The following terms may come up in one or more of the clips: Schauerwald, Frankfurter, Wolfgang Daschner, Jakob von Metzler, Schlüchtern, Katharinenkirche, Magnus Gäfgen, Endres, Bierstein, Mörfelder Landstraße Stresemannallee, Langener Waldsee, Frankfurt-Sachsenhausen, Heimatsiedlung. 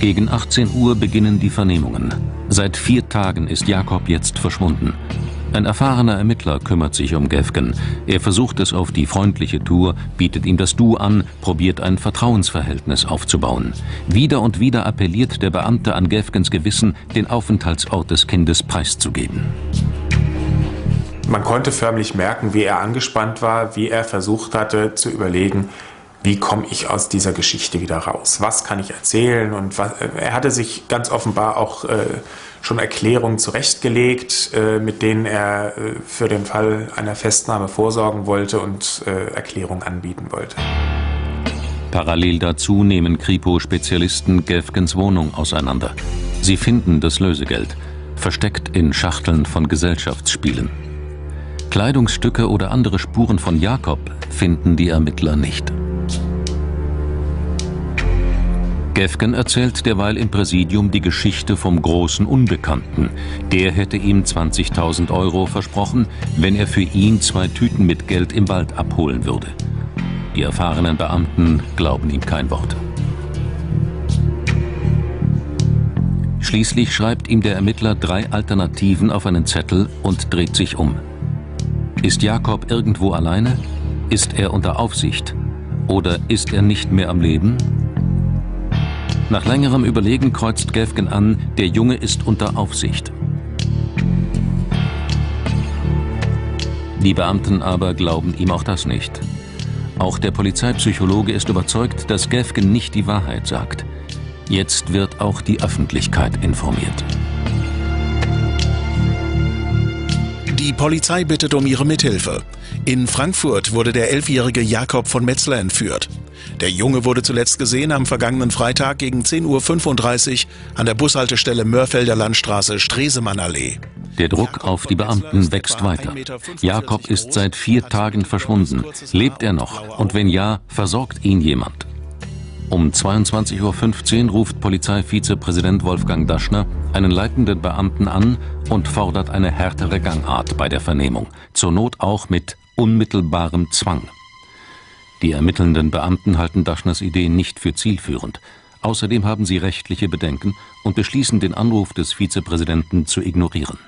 Gegen 18 Uhr beginnen die Vernehmungen. Seit 4 Tagen ist Jakob jetzt verschwunden. Ein erfahrener Ermittler kümmert sich um Gäfgen. Er versucht es auf die freundliche Tour, bietet ihm das Du an, probiert ein Vertrauensverhältnis aufzubauen. Wieder und wieder appelliert der Beamte an Gäfgens Gewissen, den Aufenthaltsort des Kindes preiszugeben. Man konnte förmlich merken, wie er angespannt war, wie er versucht hatte zu überlegen, wie komme ich aus dieser Geschichte wieder raus? Was kann ich erzählen? Und was, er hatte sich ganz offenbar auch schon Erklärungen zurechtgelegt, mit denen er für den Fall einer Festnahme vorsorgen wollte und Erklärungen anbieten wollte. Parallel dazu nehmen Kripo-Spezialisten Gäfgens Wohnung auseinander. Sie finden das Lösegeld, versteckt in Schachteln von Gesellschaftsspielen. Kleidungsstücke oder andere Spuren von Jakob finden die Ermittler nicht. Gäfgen erzählt derweil im Präsidium die Geschichte vom großen Unbekannten. Der hätte ihm 20.000 € versprochen, wenn er für ihn 2 Tüten mit Geld im Wald abholen würde. Die erfahrenen Beamten glauben ihm kein Wort. Schließlich schreibt ihm der Ermittler 3 Alternativen auf einen Zettel und dreht sich um. Ist Jakob irgendwo alleine? Ist er unter Aufsicht? Oder ist er nicht mehr am Leben? Nach längerem Überlegen kreuzt Gäfgen an, der Junge ist unter Aufsicht. Die Beamten aber glauben ihm auch das nicht. Auch der Polizeipsychologe ist überzeugt, dass Gäfgen nicht die Wahrheit sagt. Jetzt wird auch die Öffentlichkeit informiert. Die Polizei bittet um ihre Mithilfe. In Frankfurt wurde der 11-jährige Jakob von Metzler entführt. Der Junge wurde zuletzt gesehen am vergangenen Freitag gegen 10.35 Uhr an der Bushaltestelle Mörfelder Landstraße Stresemannallee. Der Druck auf die Beamten wächst weiter. Jakob ist seit 4 Tagen verschwunden. Lebt er noch? Und wenn ja, versorgt ihn jemand? Um 22.15 Uhr ruft Polizeivizepräsident Wolfgang Daschner einen leitenden Beamten an und fordert eine härtere Gangart bei der Vernehmung. Zur Not auch mit unmittelbarem Zwang. Die ermittelnden Beamten halten Daschners Ideen nicht für zielführend. Außerdem haben sie rechtliche Bedenken und beschließen, den Anruf des Vizepräsidenten zu ignorieren.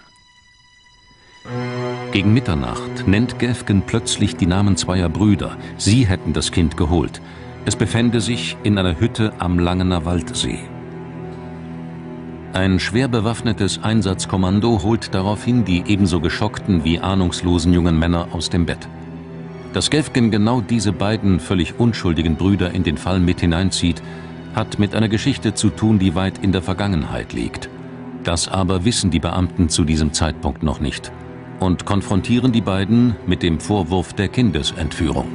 Gegen Mitternacht nennt Gäfgen plötzlich die Namen 2er Brüder. Sie hätten das Kind geholt. Es befände sich in einer Hütte am Langener Waldsee. Ein schwer bewaffnetes Einsatzkommando holt daraufhin die ebenso geschockten wie ahnungslosen jungen Männer aus dem Bett. Dass Gäfgen genau diese beiden völlig unschuldigen Brüder in den Fall mit hineinzieht, hat mit einer Geschichte zu tun, die weit in der Vergangenheit liegt. Das aber wissen die Beamten zu diesem Zeitpunkt noch nicht und konfrontieren die beiden mit dem Vorwurf der Kindesentführung.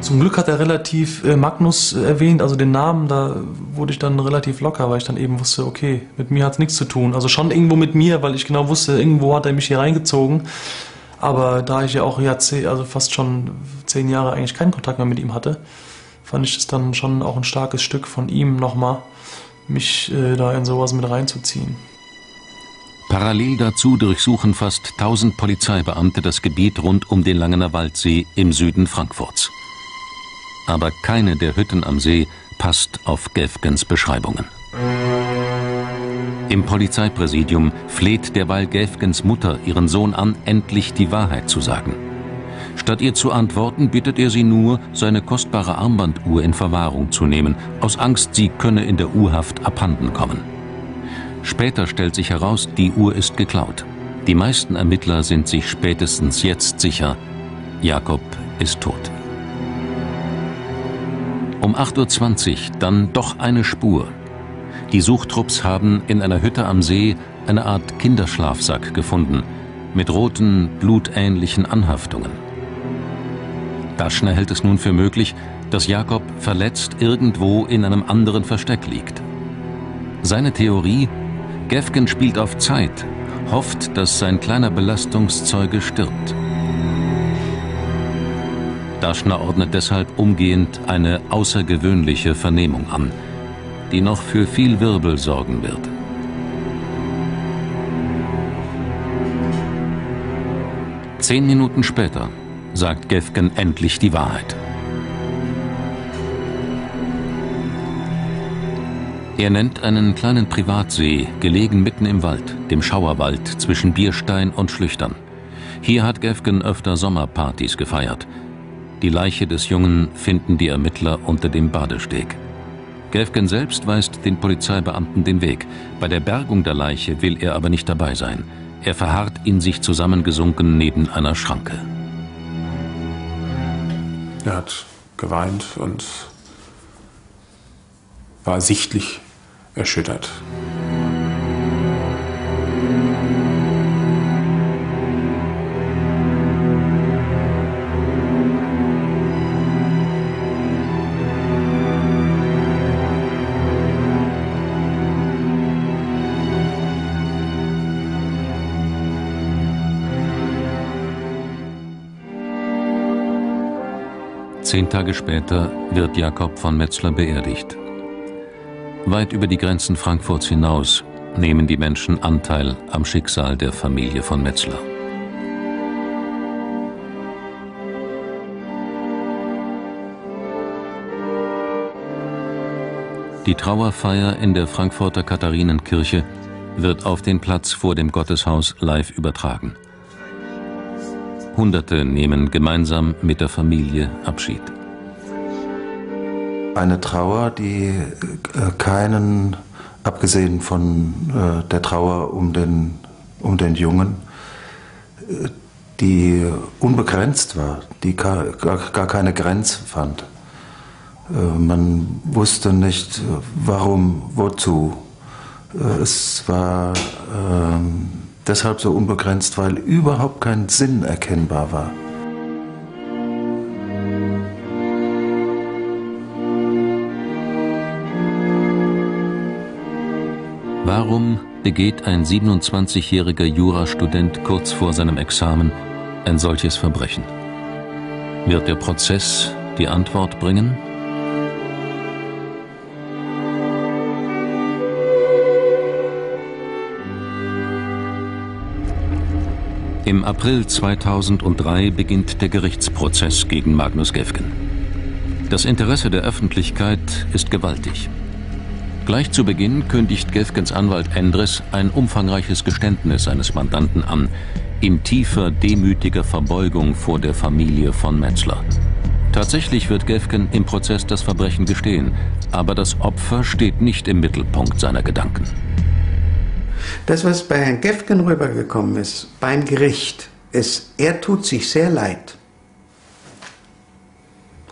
Zum Glück hat er relativ Magnus erwähnt, also den Namen, da wurde ich dann relativ locker, weil ich dann eben wusste, okay, mit mir hat es nichts zu tun. Also schon irgendwo mit mir, weil ich genau wusste, irgendwo hat er mich hier reingezogen. Aber da ich ja auch also fast schon 10 Jahre eigentlich keinen Kontakt mehr mit ihm hatte, fand ich es dann schon auch ein starkes Stück von ihm nochmal, mich da in sowas mit reinzuziehen. Parallel dazu durchsuchen fast 1000 Polizeibeamte das Gebiet rund um den Langener Waldsee im Süden Frankfurts. Aber keine der Hütten am See passt auf Gäfgens Beschreibungen. Im Polizeipräsidium fleht derweil Gäfgens Mutter ihren Sohn an, endlich die Wahrheit zu sagen. Statt ihr zu antworten, bittet er sie nur, seine kostbare Armbanduhr in Verwahrung zu nehmen, aus Angst, sie könne in der U-Haft abhanden kommen. Später stellt sich heraus, die Uhr ist geklaut. Die meisten Ermittler sind sich spätestens jetzt sicher, Jakob ist tot. Um 8.20 Uhr dann doch eine Spur. Die Suchtrupps haben in einer Hütte am See eine Art Kinderschlafsack gefunden, mit roten, blutähnlichen Anhaftungen. Daschner hält es nun für möglich, dass Jakob verletzt irgendwo in einem anderen Versteck liegt. Seine Theorie: Gäfgen spielt auf Zeit, hofft, dass sein kleiner Belastungszeuge stirbt. Daschner ordnet deshalb umgehend eine außergewöhnliche Vernehmung an, die noch für viel Wirbel sorgen wird. Zehn Minuten später sagt Gäfgen endlich die Wahrheit. Er nennt einen kleinen Privatsee, gelegen mitten im Wald, dem Schauerwald zwischen Bierstein und Schlüchtern. Hier hat Gäfgen öfter Sommerpartys gefeiert. Die Leiche des Jungen finden die Ermittler unter dem Badesteg. Gäfgen selbst weist den Polizeibeamten den Weg. Bei der Bergung der Leiche will er aber nicht dabei sein. Er verharrt in sich zusammengesunken neben einer Schranke. Er hat geweint und war sichtlich erschüttert. Zehn Tage später wird Jakob von Metzler beerdigt. Weit über die Grenzen Frankfurts hinaus nehmen die Menschen Anteil am Schicksal der Familie von Metzler. Die Trauerfeier in der Frankfurter Katharinenkirche wird auf den Platz vor dem Gotteshaus live übertragen. Hunderte nehmen gemeinsam mit der Familie Abschied. Eine Trauer, die keinen, abgesehen von der Trauer um den Jungen, die unbegrenzt war, die gar keine Grenze fand. Man wusste nicht, warum, wozu. Es war deshalb so unbegrenzt, weil überhaupt kein Sinn erkennbar war. Warum begeht ein 27-jähriger Jurastudent kurz vor seinem Examen ein solches Verbrechen? Wird der Prozess die Antwort bringen? Im April 2003 beginnt der Gerichtsprozess gegen Magnus Gäfgen. Das Interesse der Öffentlichkeit ist gewaltig. Gleich zu Beginn kündigt Gäfgens Anwalt Endres ein umfangreiches Geständnis seines Mandanten an, in tiefer, demütiger Verbeugung vor der Familie von Metzler. Tatsächlich wird Gäfgen im Prozess das Verbrechen gestehen, aber das Opfer steht nicht im Mittelpunkt seiner Gedanken. Das, was bei Herrn Gäfgen rübergekommen ist, beim Gericht, ist, er tut sich sehr leid.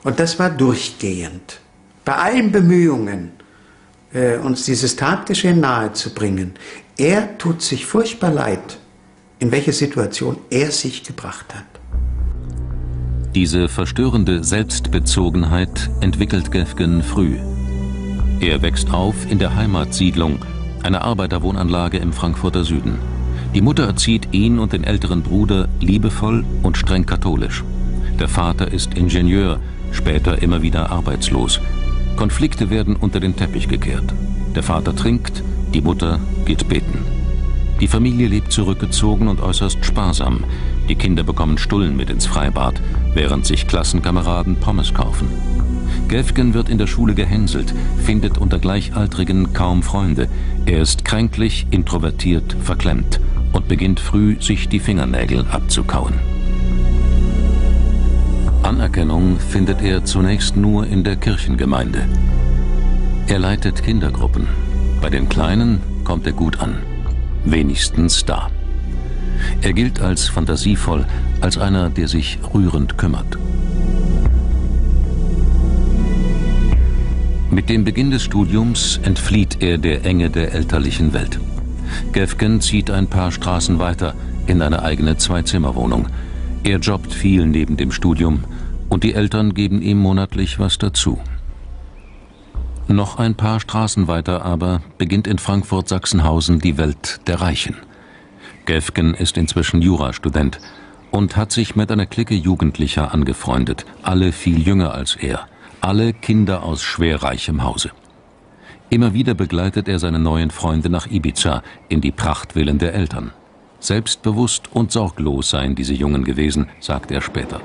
Und das war durchgehend. Bei allen Bemühungen, uns dieses Tatgeschehen nahezubringen. Er tut sich furchtbar leid, in welche Situation er sich gebracht hat. Diese verstörende Selbstbezogenheit entwickelt Gäfgen früh. Er wächst auf in der Heimatsiedlung, einer Arbeiterwohnanlage im Frankfurter Süden. Die Mutter erzieht ihn und den älteren Bruder liebevoll und streng katholisch. Der Vater ist Ingenieur, später immer wieder arbeitslos. Konflikte werden unter den Teppich gekehrt. Der Vater trinkt, die Mutter geht beten. Die Familie lebt zurückgezogen und äußerst sparsam. Die Kinder bekommen Stullen mit ins Freibad, während sich Klassenkameraden Pommes kaufen. Gäfgen wird in der Schule gehänselt, findet unter Gleichaltrigen kaum Freunde. Er ist kränklich, introvertiert, verklemmt und beginnt früh, sich die Fingernägel abzukauen. Anerkennung findet er zunächst nur in der Kirchengemeinde. Er leitet Kindergruppen. Bei den Kleinen kommt er gut an. Wenigstens da. Er gilt als fantasievoll, als einer, der sich rührend kümmert. Mit dem Beginn des Studiums entflieht er der Enge der elterlichen Welt. Gäfgen zieht ein paar Straßen weiter in eine eigene Zwei-Zimmer-Wohnung. Er jobbt viel neben dem Studium und die Eltern geben ihm monatlich was dazu. Noch ein paar Straßen weiter aber beginnt in Frankfurt-Sachsenhausen die Welt der Reichen. Gäfgen ist inzwischen Jurastudent und hat sich mit einer Clique Jugendlicher angefreundet, alle viel jünger als er, alle Kinder aus schwerreichem Hause. Immer wieder begleitet er seine neuen Freunde nach Ibiza, in die Prachtvillen der Eltern. Selbstbewusst und sorglos seien diese Jungen gewesen, sagt er später.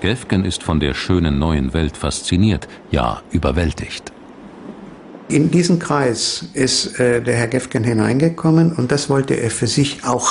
Gäfgen ist von der schönen neuen Welt fasziniert, ja überwältigt. In diesen Kreis ist der Herr Gäfgen hineingekommen und das wollte er für sich auch haben.